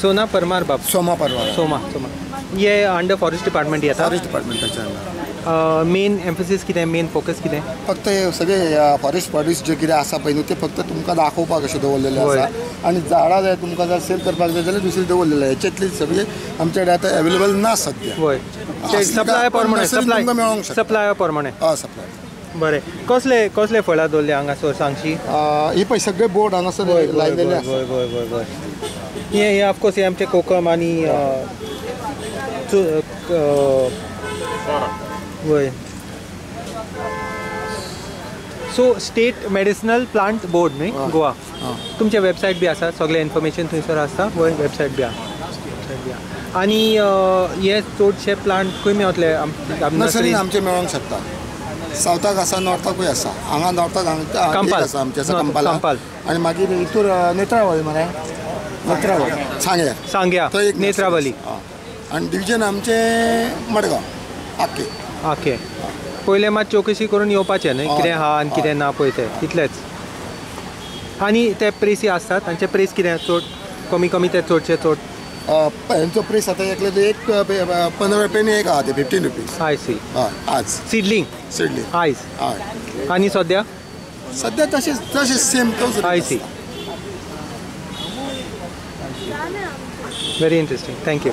सोना परमार बाप सोमा। ये अंडर फॉरेस्ट डिपार्टमेंट या था? फॉरेस्ट डिपार्टमेंटाचा मेन एम्फसिस कितें, मेन फोकस कितें? फक्त सगळे फॉरेस्ट प्रोड्यूस जे कितें आसा पळय न्हू ते फक्त तुमकां दाखोवपाक अशें दवरलेलें आसा आनी झाडां जर तुमकां जर सेल करपाक जाय जाल्यार दुसरी दवरलेलें आहे। हेचेतली सगळे आमच्या कडेन आतां अवेलेबल ना सद्या। होय, ते सप्लाय परमाणे सप्लाय परमाणे। हां सप्लाय बरे। कसले कसले फळां दवरले हांगासर सांगशी? हे पळय सगळे बोर्ड हांगासर लायलेले आसा। हे ऑफकोर्स हे आमचे कोकम आनी सो स्टेट मेडिसिनल प्लांट बोर्ड न्ही गोवा, तुमचे वेबसायट बी आसा, सगळे इन्फॉर्मेशन थंयसर आसता। वय वेबसायट बी आसा आनी हे चडशे प्लांट खंय मेळटले? नर्सरीन आमचे मेळोंक शकता। सावथाक आसा, नॉर्थाकूय आसा। हांगा नॉर्थाक कंपाल आसा आमचे, कंपाल आनी मागीर हितूर नेत्रावळी मरे, नेत्रावळी सांग्या, सांग्या नेत्रावळी आनी डिविजन आमचे मडगांव आके आके। पयले मात चौकशी करून येवपाचें न्ही कितें आहा आनी कितें ना पळय तें, इतलेंच। आनी ते प्रेसी आसतात, तांचे प्रेस कितें चड कमी कमी ते चडचे चड हेंचो प्रेस आतां एक 15 रुपयांनी एक आहा ते 15 रुपीज। आयज सी आज सिडलींग सिडलींग आयज हय आनी सद्या सद्या तशेंच तशेंच सेम तोच आयज सी। Very interesting, thank you.